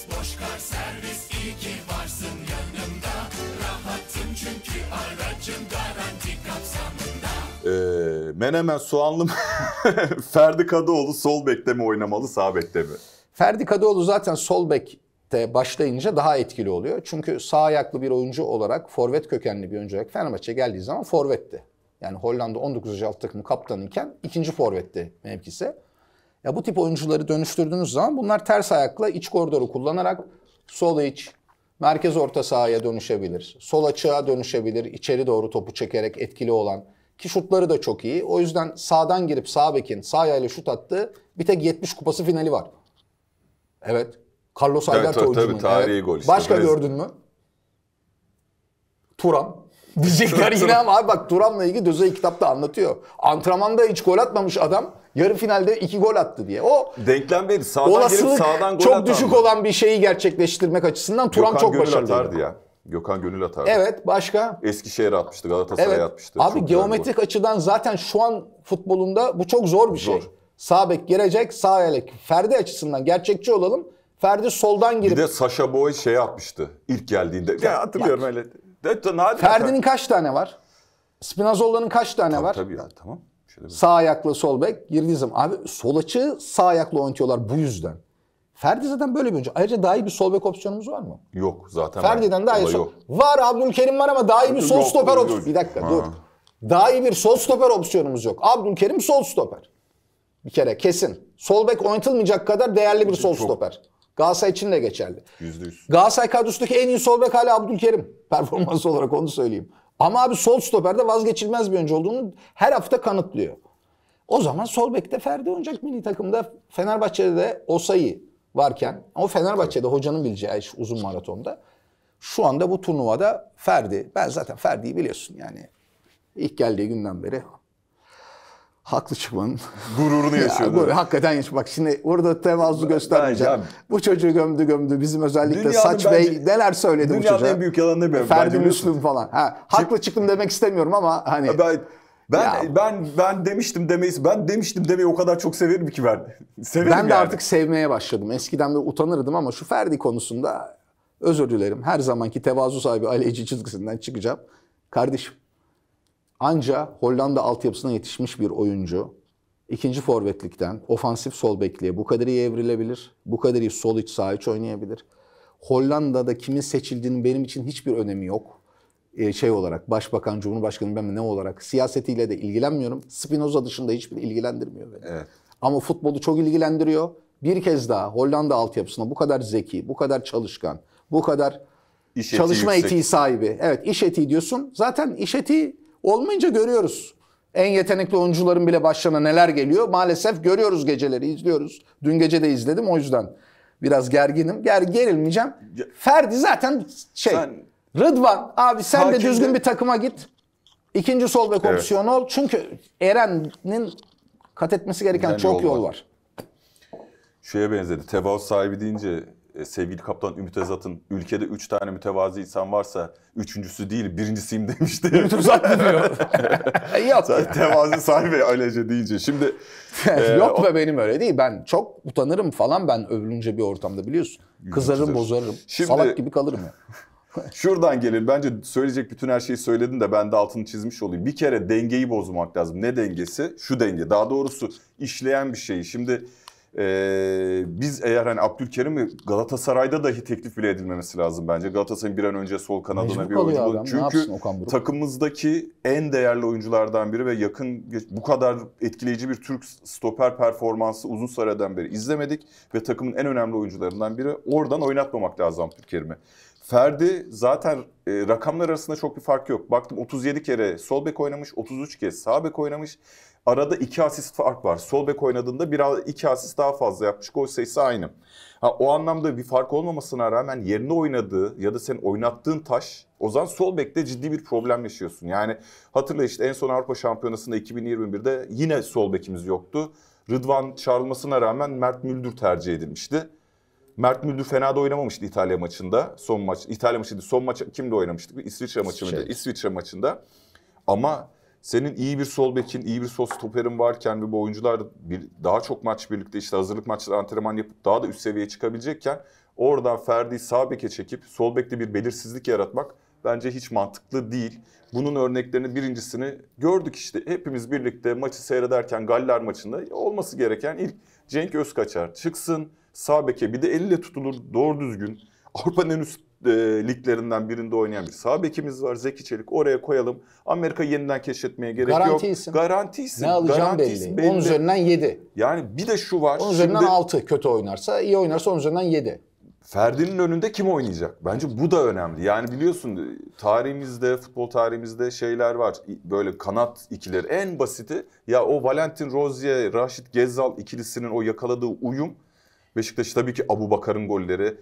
servis, Bosch Car Service. İyi ki varsın yanımda, rahatım çünkü aracım garanti kapsamında. Menemen soğanlı mı? Ferdi Kadıoğlu sol bekte mi oynamalı, sağ bekte mi? Ferdi Kadıoğlu zaten sol bekte başlayınca daha etkili oluyor. Çünkü sağ ayaklı bir oyuncu olarak, forvet kökenli bir oyuncu olarak Fenerbahçe'ye geldiği zaman forvetti. Yani Hollanda 19. alt takımı kaptanıyken ikinci forvetti mevkisi. Ya bu tip oyuncuları dönüştürdüğünüz zaman bunlar ters ayakla iç koridoru kullanarak sol iç, merkez orta sahaya dönüşebilir. Sol açığa dönüşebilir, içeri doğru topu çekerek etkili olan. Ki şutları da çok iyi. O yüzden sağdan girip sağ bekin sağ ayağıyla şut attığı bir tek 70 kupası finali var. Evet. Carlos Alberto Turan. Tabii, tarihi evet. Gol işte. Başka Brezilya. Gördün mü? Turan. Diyecekler yine ama abi bak Turan'la ilgili Dözey kitapta anlatıyor. Antrenmanda hiç gol atmamış adam yarı finalde 2 gol attı diye. O denklem değil. Sağdan gelip sağdan gol çok düşük olan bir şeyi gerçekleştirmek açısından Turan Gökhan çok başarılıydı. Ya. Gökhan Gönül atardı. Evet başka? Eskişehir'e atmıştı, Galatasaray'a evet. Atmıştı. Abi çok geometrik açıdan zaten şu an futbolunda bu çok zor bir şey. Sağ bek gelecek, sağ ayaklı. Ferdi açısından gerçekçi olalım. Ferdi soldan girip... Bir de Sasha Boy şey yapmıştı ilk geldiğinde. Ya hatırlıyorum öyle. Ferdi'nin kaç tane var? Spinazzola'nın kaç tane tabii, var? Tabii ya tamam. Şöyle bir... Sağ ayaklı sol bek girdiği zaman. Abi sol açığı sağ ayaklı oynatıyorlar bu yüzden. Ferdi zaten böyle bir oyuncu. Ayrıca daha iyi bir sol bek opsiyonumuz var mı? Yok zaten. Ferdi'den daha iyi sol. Var Abdülkerim var ama daha iyi bir sol yok, stoper opsiyonu. Bir dakika ha. Dur. Daha iyi bir sol stoper opsiyonumuz yok. Abdülkerim sol stoper. Bir kere kesin. Sol bek oynatılmayacak kadar değerli bir sol stoper. Galatasaray için de geçerli. %100. Galatasaray kadrosundaki en iyi sol bek hala Abdülkerim. Performans olarak onu söyleyeyim. Ama abi sol stoperde vazgeçilmez bir oyuncu olduğunu her hafta kanıtlıyor. O zaman sol bekte Ferdi oynayacak milli takımda. Fenerbahçe'de de Osayi varken, ama Fenerbahçe'de hocanın bileceği iş uzun maratonda. Şu anda bu turnuvada Ferdi, ben zaten Ferdi'yi biliyorsun yani. İlk geldiği günden beri haklı çıkmanın gururunu yaşıyordu. Ya, hakikaten yaşıyor. Bak şimdi burada tevazu göstermeyeceğim. Bu çocuğu gömdü. Bizim özellikle dünyanın Saç bence, Bey neler söyledi bu çocuğa. Dünyanın en büyük yalanı ne benim? Ferdi Müslüm falan. Ha, haklı çıktım demek istemiyorum ama hani. Ben demiştim demeyiz. Ben demiştim demeyi o kadar çok severim ki ben. Severim ben de yani. Artık sevmeye başladım. Eskiden böyle utanırdım ama şu Ferdi konusunda özür dilerim. Her zamanki tevazu sahibi Ali Ece çizgisinden çıkacağım. Kardeşim. Anca Hollanda altyapısına yetişmiş bir oyuncu ikinci forvetlikten ofansif sol bekliğe bu kadar iyi evrilebilir. Bu kadar iyi sol iç sağ iç oynayabilir. Hollanda'da kimin seçildiğinin benim için hiçbir önemi yok. Şey olarak başbakan, cumhurbaşkanı ben ne olarak siyasetiyle de ilgilenmiyorum. Spinoza dışında hiçbir ilgilendirmiyor beni. Evet. Ama futbolu çok ilgilendiriyor. Bir kez daha Hollanda altyapısına bu kadar zeki, bu kadar çalışkan, bu kadar iş çalışma etiği sahibi. Evet iş etiği diyorsun. Zaten iş etiği olmayınca görüyoruz. En yetenekli oyuncuların bile başlarına neler geliyor. Maalesef görüyoruz geceleri, izliyoruz. Dün gece de izledim o yüzden biraz gerginim. Gerilmeyeceğim. Ferdi zaten şey... Sen, Rıdvan abi sen hakimde, de düzgün bir takıma git. İkinci sol bek opsiyonu ol. Çünkü Eren'in kat etmesi gereken çok yol var. Şeye benzedi. Tevazu sahibi deyince... Sevgili kaptan Ümit Özat'ın ülkede 3 tane mütevazi insan varsa 3.'sü değil 1.'siyim demişti. Ümit Özat diyor. Yok. Sen tevazi sahibi ailece deyince. Şimdi yok be benim öyle değil. Ben çok utanırım falan ben övülünce bir ortamda biliyorsun. Kızarım, bozarım. Şimdi, salak gibi kalırım ya. Şuradan gelir. Bence söyleyecek bütün her şeyi söyledin de ben de altını çizmiş olayım. Bir kere dengeyi bozmak lazım. Ne dengesi? Şu denge. Daha doğrusu işleyen bir şeyi. Şimdi biz eğer hani Abdülkerim'i Galatasaray'da dahi teklif bile edilmemesi lazım bence. Galatasaray'ın bir an önce sol kanadına bir oyuncu adam. Çünkü takımımızdaki en değerli oyunculardan biri ve yakın bu kadar etkileyici bir Türk stoper performansı uzun süreden beri izlemedik ve takımın en önemli oyuncularından biri. Oradan oynatmamak lazım Abdülkerim'i. Ferdi zaten rakamlar arasında çok bir fark yok. Baktım 37 kere sol bek oynamış, 33 kez sağ bek oynamış. Arada 2 asist fark var. Sol bek oynadığında biraz 2 asist daha fazla yapmış. Gol sayısı aynı. Ha, o anlamda bir fark olmamasına rağmen yerine oynadığı ya da senin oynattığın taş o zaman sol bekte ciddi bir problem yaşıyorsun. Yani hatırla işte en son Avrupa Şampiyonası'nda 2021'de yine sol bekimiz yoktu. Rıdvan çağrılmasına rağmen Mert Müldür tercih edilmişti. Mert Müldür fena da oynamamıştı İtalya maçında. Son maç İtalya maçıydı. Son maç kimle oynamıştık? İsviçre maçı mıydı? İsviçre maçında. Ama senin iyi bir sol bekin, iyi bir sol stoperin varken ve bu oyuncular daha çok maç birlikte işte hazırlık maçları antrenman yapıp daha da üst seviyeye çıkabilecekken Oradan Ferdi'yi sağ beke çekip sol bekte bir belirsizlik yaratmak bence hiç mantıklı değil. Bunun örneklerini birincisini gördük işte. Hepimiz birlikte maçı seyrederken Galler maçında olması gereken ilk Cenk Özkaçar çıksın sağ beke, bir de elle tutulur doğru düzgün. Avrupa'nın en üst liglerinden birinde oynayan bir sağ bekimiz var. Zeki Çelik, oraya koyalım. Amerika yeniden keşfetmeye gerek yok. Garanti isim. Ne alacağım belli. 10 üzerinden 7. Yani bir de şu var. 10 üzerinden 6 kötü oynarsa, iyi oynarsa 10 üzerinden 7. Ferdi'nin önünde kim oynayacak? Bence bu da önemli. Yani biliyorsun tarihimizde, futbol tarihimizde şeyler var. Böyle kanat ikileri. En basiti ya o Valentin Rosier, Rachid Ghezzal ikilisinin o yakaladığı uyum. Beşiktaş tabii ki Abubakar'ın golleri,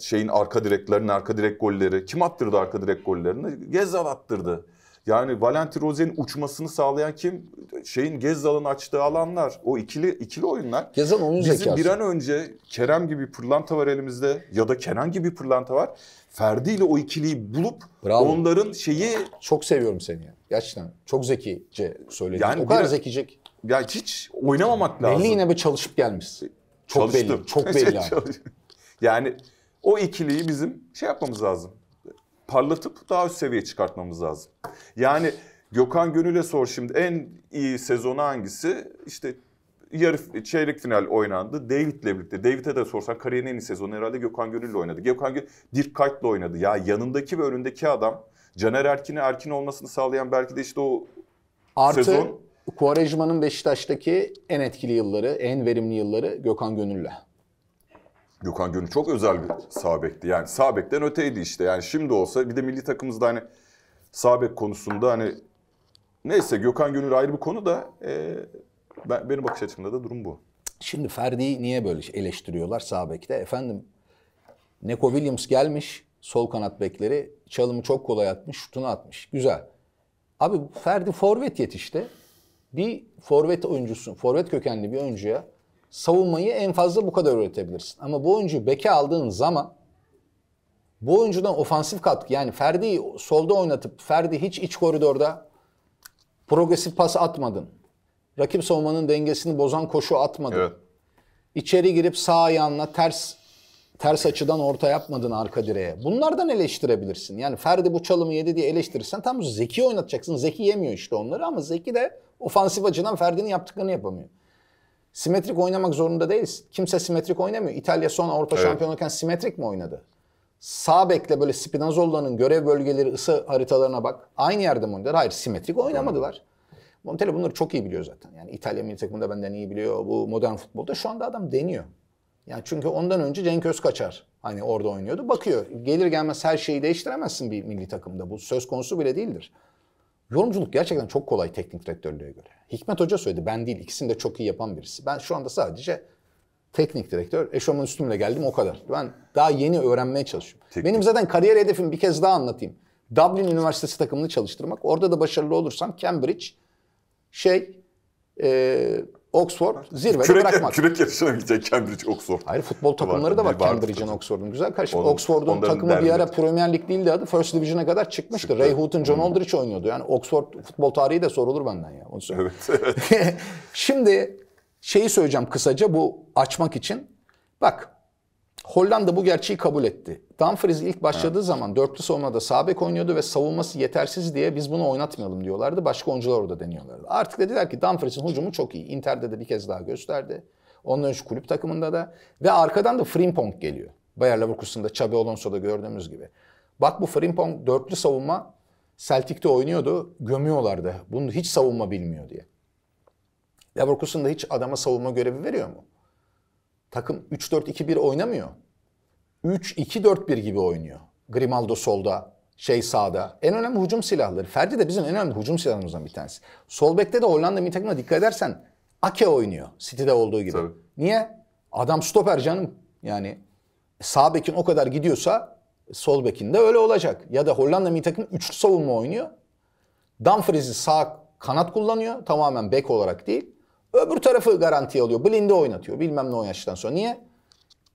şeyin arka direklerinin arka direk golleri. Kim attırdı arka direk gollerini? Ghezzal attırdı. Yani Valentin Rozier'in uçmasını sağlayan kim? Şeyin Gezzal'ın açtığı alanlar. O ikili oyunlar. Gezzal onun zekası. Bizi bir an önce Kerem gibi pırlanta var elimizde ya da Kenan gibi pırlanta var. Ferdi ile o ikiliyi bulup bravo. Onların şeyi... Çok seviyorum seni ya. Gerçekten çok zekice söyledin. Yani o kadar zekice. Ya hiç oynamamak lazım. Belli yine bir çalışıp gelmişsin. Çok belli. Çok belli abi. Yani o ikiliyi bizim şey yapmamız lazım. Parlatıp daha üst seviyeye çıkartmamız lazım. Yani Gökhan Gönül'e sor şimdi en iyi sezonu hangisi? İşte çeyrek final oynandı. David'le birlikte. David'e de sorsan kariyerinin en iyi sezonu herhalde Gökhan Gönül'le oynadı. Gökhan Gönül Dirk Kuyt'le oynadı. Ya yanındaki ve önündeki adam Caner Erkin'e Erkin olmasını sağlayan belki de işte o artı, sezon. Quaresma'nın Beşiktaş'taki en etkili yılları, en verimli yılları Gökhan Gönül'le. Gökhan Gönül çok özel bir sağ bekti. Yani sağ bekten öteydi işte. Yani şimdi olsa bir de milli takımımızda hani sağ bek konusunda hani neyse Gökhan Gönül ayrı bir konu da benim bakış açımda da durum bu. Şimdi Ferdi'yi niye böyle eleştiriyorlar sağ bekte? Efendim Nico Williams gelmiş sol kanat bekleri çalımı çok kolay atmış, şutunu atmış. Güzel. Abi Ferdi forvet yetişti. Bir forvet oyuncusun, forvet kökenli bir oyuncuya savunmayı en fazla bu kadar öğretebilirsin. Ama bu oyuncuyu beke aldığın zaman bu oyuncudan ofansif katkı, yani Ferdi'yi solda oynatıp Ferdi hiç iç koridorda progresif pas atmadın. Rakip savunmanın dengesini bozan koşu atmadın. Evet. İçeri girip sağ ayağınla ters açıdan orta yapmadın arka direğe. Bunlardan eleştirebilirsin. Yani Ferdi bu çalımı yedi diye eleştirirsen tam Zeki oynatacaksın. Zeki yemiyor işte onları ama Zeki de ofansif açıdan Ferdi'nin yaptıklarını yapamıyor. Simetrik oynamak zorunda değiliz. Kimse simetrik oynamıyor. İtalya son Avrupa şampiyonu iken simetrik mi oynadı? Sağ bekle böyle Spinazzola'nın görev bölgeleri ısı haritalarına bak. Aynı yerde mi oynadılar? Hayır, simetrik oynamadılar. Montella bunları çok iyi biliyor zaten. Yani İtalya milli takımında benden iyi biliyor. Bu modern futbolda şu anda adam deniyor. Yani çünkü ondan önce Cenk Özkaçar hani orada oynuyordu. Bakıyor. Gelir gelmez her şeyi değiştiremezsin bir milli takımda. Bu söz konusu bile değildir. Yorumculuk gerçekten çok kolay teknik direktörlüğe göre. Hikmet Hoca söyledi, ben değil, ikisini de çok iyi yapan birisi. Ben şu anda sadece teknik direktör, eşofman üstümle geldim o kadar. Ben daha yeni öğrenmeye çalışıyorum. Benim zaten kariyer hedefim, bir kez daha anlatayım. Dublin Üniversitesi takımını çalıştırmak. Orada da başarılı olursam Cambridge, Oxford zirvede bırakmak. Kürek yarışına gidecek Cambridge, Oxford. Hayır, futbol takımları da var Cambridge'in, Oxford'un. Güzel karışık. Oxford'un takımı bir ara Premier League değil de adı First Division'a kadar çıkmıştı. Ray Houghton, John Aldridge oynuyordu. Yani Oxford futbol tarihi de sorulur benden ya. Onu söyleyeyim. Evet. Şimdi şeyi söyleyeceğim kısaca bu açmak için. Bak Hollanda bu gerçeği kabul etti. Dumfries ilk başladığı zaman dörtlü savunmada sağ bek oynuyordu ve savunması yetersiz diye biz bunu oynatmayalım diyorlardı. Başka oyuncular orada deniyorlardı. Artık dediler ki Dumfries'in hücumu çok iyi. Inter'de de bir kez daha gösterdi. Ondan önce kulüp takımında da. Ve arkadan da Frimpong geliyor. Bayer Leverkusen'da, Xabi Alonso'da gördüğümüz gibi. Bak bu Frimpong dörtlü savunma Celtic'te oynuyordu. Gömüyorlardı. Bunu hiç savunma bilmiyor diye. Leverkusen'da hiç adama savunma görevi veriyor mu? Takım 3-4-2-1 oynamıyor. 3-2-4-1 gibi oynuyor. Grimaldo solda, sağda. En önemli hücum silahları. Ferdi de bizim en önemli hücum silahımızdan bir tanesi. Sol bekte de Hollanda milli takımına dikkat edersen Ake oynuyor. City'de olduğu gibi. Tabii. Niye? Adam stoper canım. Yani sağ bekin o kadar gidiyorsa sol bekin de öyle olacak. Ya da Hollanda milli takım üçlü savunma oynuyor. Dumfries'i sağ kanat kullanıyor. Tamamen bek olarak değil. Öbür tarafı garantiye alıyor. Blinde oynatıyor. Bilmem ne o yaştan sonra. Niye?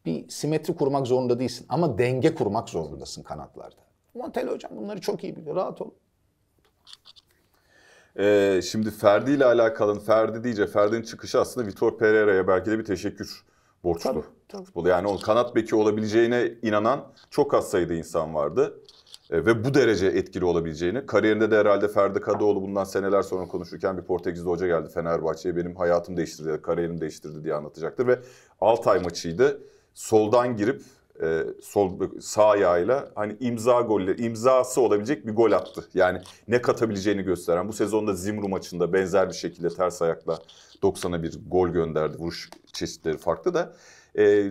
Bir simetri kurmak zorunda değilsin. Ama denge kurmak zorundasın kanatlarda. Montella hocam bunları çok iyi biliyor. Rahat olun. Şimdi Ferdi ile alakalı. Ferdi'nin çıkışı aslında Vitor Pereira'ya belki de bir teşekkür borçlu. Tabii, Tabii. Yani o kanat beki olabileceğine inanan çok az sayıda insan vardı. Ve bu derece etkili olabileceğini. Kariyerinde de herhalde Ferdi Kadıoğlu bundan seneler sonra konuşurken bir Portekizli hoca geldi Fenerbahçe'ye. Benim hayatım değiştirdi, kariyerim değiştirdi diye anlatacaktır. Ve Altay maçıydı. Soldan girip sağ ayağıyla hani imza golle, imzası olabilecek bir gol attı. Yani ne katabileceğini gösteren. Bu sezonda Zimru maçında benzer bir şekilde ters ayakla 90'a bir gol gönderdi. Vuruş çeşitleri farklı da.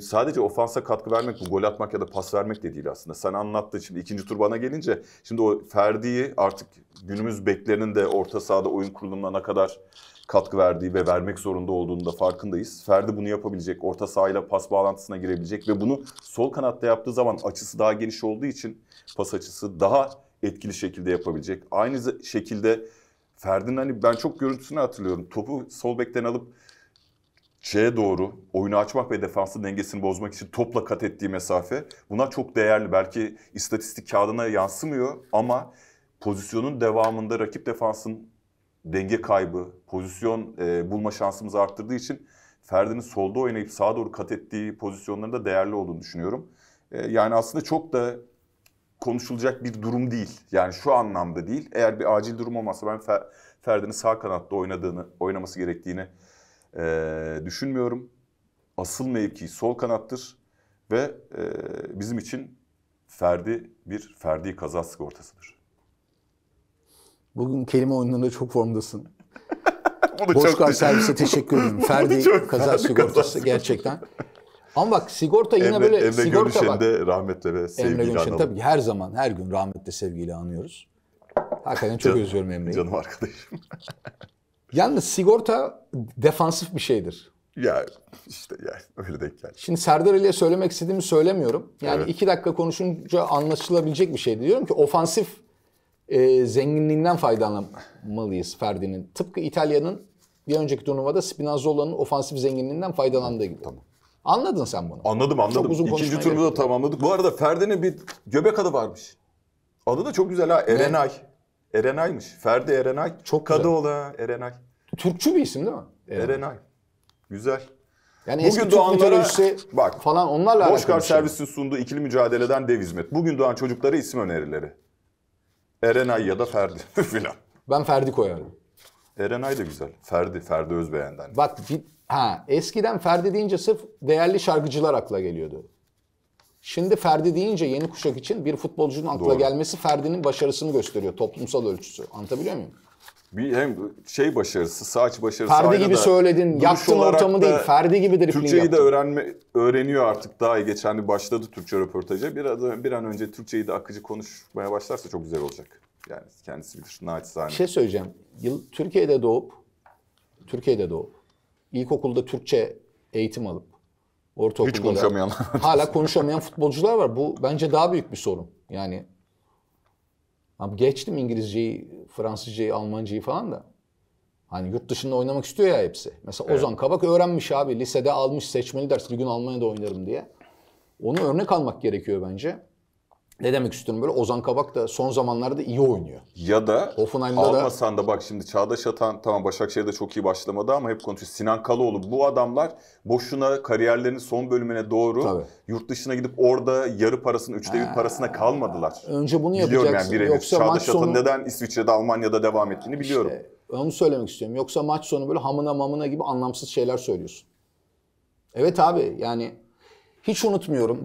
Sadece ofansa katkı vermek, bu gol atmak ya da pas vermek de değil aslında. Sen anlattın şimdi ikinci tur bana gelince. Şimdi o Ferdi'yi artık günümüz beklerinin de orta sahada oyun kurulumuna ne kadar katkı verdiği ve vermek zorunda olduğunu da farkındayız. Ferdi bunu yapabilecek, orta sahayla pas bağlantısına girebilecek ve bunu sol kanatta yaptığı zaman açısı daha geniş olduğu için pas açısı daha etkili şekilde yapabilecek. Aynı şekilde Ferdi'nin hani ben çok görüntüsünü hatırlıyorum. Topu sol bekten alıp şeye doğru oyunu açmak ve defansın dengesini bozmak için topla kat ettiği mesafe. Bunlar çok değerli. Belki istatistik kağıdına yansımıyor ama pozisyonun devamında rakip defansın denge kaybı, pozisyon bulma şansımızı arttırdığı için Ferdi'nin solda oynayıp sağa doğru kat ettiği pozisyonların da değerli olduğunu düşünüyorum. Yani aslında çok da konuşulacak bir durum değil. Yani şu anlamda değil. Eğer bir acil durum olmazsa ben Ferdi'nin sağ kanatta oynaması gerektiğini düşünmüyorum. Asıl mevki sol kanattır ve bizim için Ferdi bir Ferdi kaza sigortasıdır. Bugün kelime oyunlarında çok formdasın. Bosch Car Service'e teşekkür ederim. Ferdi kaza sigortası gerçekten. Ama bak sigorta yine böyle Emre Gönüşen'i de rahmetle ve sevgiyle analım. Tabii her zaman, her gün rahmetle sevgiyle anıyoruz. Hakikaten çok özlüyorum Emre'yi. Canım arkadaşım. Yalnız sigorta defansif bir şeydir. Ya işte yani öyle denk geldi. Şimdi Serdar Ali'ye söylemek istediğimi söylemiyorum. Yani evet. 2 dakika konuşunca anlaşılabilecek bir şey diyorum ki ofansif zenginliğinden faydalanmalıyız Ferdi'nin. Tıpkı İtalya'nın bir önceki turnuvada Spinazzola'nın ofansif zenginliğinden faydalandığı gibi. Tamam. Anladın sen bunu. Anladım. İkinci turunu da tamamladık. Bu arada Ferdi'nin bir göbek adı varmış. Adı da çok güzel ha. Erenay. Erenay'mış. Ferdi Erenay. Çok Kadıoğlu Erenay. Türkçü bir isim değil mi? Erenay. Güzel. Yani bugün doğanlara bak falan onlarla alakalı. Bosch Car Service'in sunduğu ikili mücadeleden dev hizmet. Bugün doğan çocuklara isim önerileri. Erenay ya da Ferdi filan. Ben Ferdi koyarım. Erenay da güzel. Ferdi Özbeğen'den. Bak eskiden Ferdi deyince sırf değerli şarkıcılar akla geliyordu. Şimdi Ferdi deyince yeni kuşak için bir futbolcunun akla gelmesi Ferdi'nin başarısını gösteriyor. Toplumsal ölçüsü. Anlatabiliyor muyum? Bir hem şey başarısı, sağ iç başarısı. Ferdi gibi söyledin, yaptığın ortamı değil. Ferdi gibi de dripling yaptın. Türkçeyi de öğreniyor artık daha iyi. Geçen bir başladı Türkçe röportajı. Bir an önce Türkçeyi de akıcı konuşmaya başlarsa çok güzel olacak. Yani kendisi bilir. Naçizane. Bir şey söyleyeceğim. Türkiye'de doğup, ilkokulda Türkçe eğitim alıp, hiç konuşamayanlar. Hala konuşamayan futbolcular var. Bu bence daha büyük bir sorun. Yani geçtim İngilizceyi, Fransızcayı, Almancayı falan da. Hani yurt dışında oynamak istiyor ya hepsi. Mesela evet. Ozan Kabak öğrenmiş abi. Lisede almış seçmeli ders. Bir gün Almanya'da oynarım diye. Onu örnek almak gerekiyor bence. Ne demek istiyorum böyle? Ozan Kabak da son zamanlarda iyi oynuyor. Ya da almasan da bak şimdi Çağdaş Atan tamam Başakşehir'de çok iyi başlamadı ama hep konuşuyor. Sinan Kaloğlu bu adamlar boşuna kariyerlerinin son bölümüne doğru yurt dışına gidip orada yarı parasına, 1/3 parasına kalmadılar. Önce bunu yapacaksın. Yani yoksa Çağdaş Atan neden İsviçre'de, Almanya'da devam ettiğini biliyorum. İşte, onu söylemek istiyorum. Yoksa maç sonu böyle hamına mamına gibi anlamsız şeyler söylüyorsun. Evet abi yani hiç unutmuyorum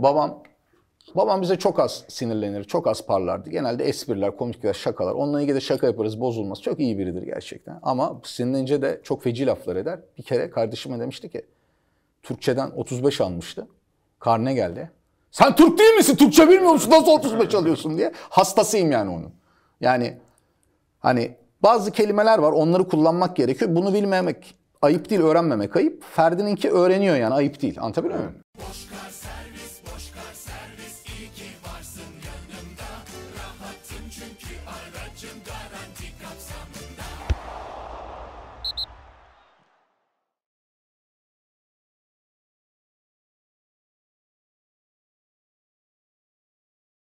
babam bize çok az sinirlenir, çok az parlardı. Genelde espriler, komikler, şakalar. Onunla ilgili de şaka yaparız, bozulmaz. Çok iyi biridir gerçekten. Ama sinirlenince de çok feci laflar eder. Bir kere kardeşime demişti ki, Türkçeden 35 almıştı. Karne geldi. Sen Türk değil misin? Türkçe bilmiyor musun? Nasıl 35 alıyorsun diye. Hastasıyım yani onun. Yani hani bazı kelimeler var, onları kullanmak gerekiyor. Bunu bilmemek ayıp değil, öğrenmemek ayıp. Ferdi'ninki öğreniyor yani, ayıp değil. Anlatabiliyor muyum? Bosch Car Service, iyi ki varsın yanımda. Rahatım çünkü aracımda.